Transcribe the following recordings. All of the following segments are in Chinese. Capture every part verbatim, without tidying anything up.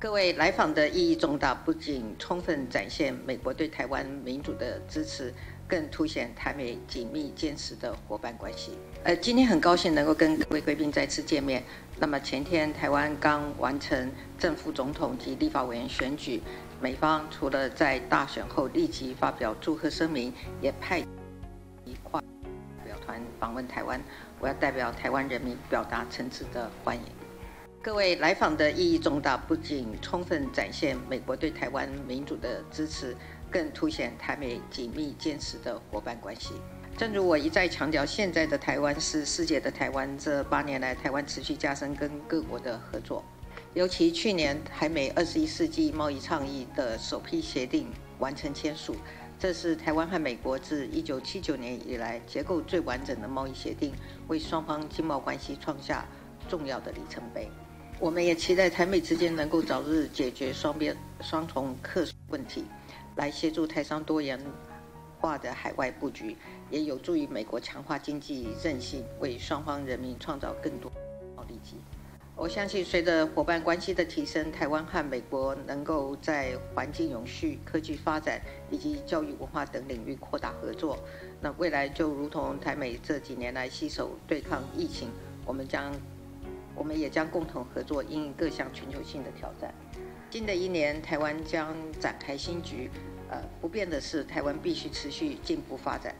各位来访的意义重大，不仅充分展现美国对台湾民主的支持，更凸显台美紧密坚实的伙伴关系。呃，今天很高兴能够跟各位贵宾再次见面。那么前天台湾刚完成正副总统及立法委员选举，美方除了在大选后立即发表祝贺声明，也派一块代表团访问台湾。我要代表台湾人民表达诚挚的欢迎。 各位来访的意义重大，不仅充分展现美国对台湾民主的支持，更凸显台美紧密坚实的伙伴关系。正如我一再强调，现在的台湾是世界的台湾。这八年来，台湾持续加深跟各国的合作，尤其去年台美二十一世纪贸易倡议的首批协定完成签署，这是台湾和美国自一九七九年以来结构最完整的贸易协定，为双方经贸关系创下重要的里程碑。 我们也期待台美之间能够早日解决双边双重课税问题，来协助台商多元化的海外布局，也有助于美国强化经济韧性，为双方人民创造更多利基。我相信，随着伙伴关系的提升，台湾和美国能够在环境永续、科技发展以及教育文化等领域扩大合作。那未来就如同台美这几年来携手对抗疫情，我们将。 我们也将共同合作，因应各项全球性的挑战。新的一年，台湾将展开新局。呃，不变的是，台湾必须持续进步发展。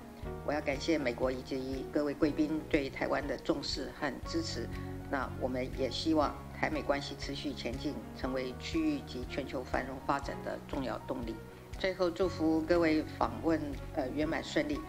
我要感谢美国以及各位贵宾对台湾的重视和支持。那我们也希望台美关系持续前进，成为区域及全球繁荣发展的重要动力。最后，祝福各位访问呃圆满顺利。